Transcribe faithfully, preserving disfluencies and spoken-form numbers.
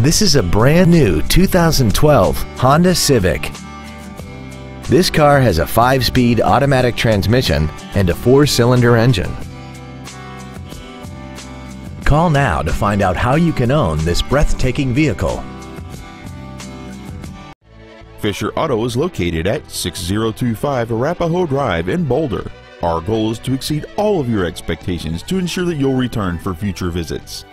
This is a brand new two thousand twelve Honda Civic. This car has a five-speed automatic transmission and a four-cylinder engine. Call now to find out how you can own this breathtaking vehicle. Fisher Auto is located at six zero two five Arapahoe Drive in Boulder. Our goal is to exceed all of your expectations to ensure that you'll return for future visits.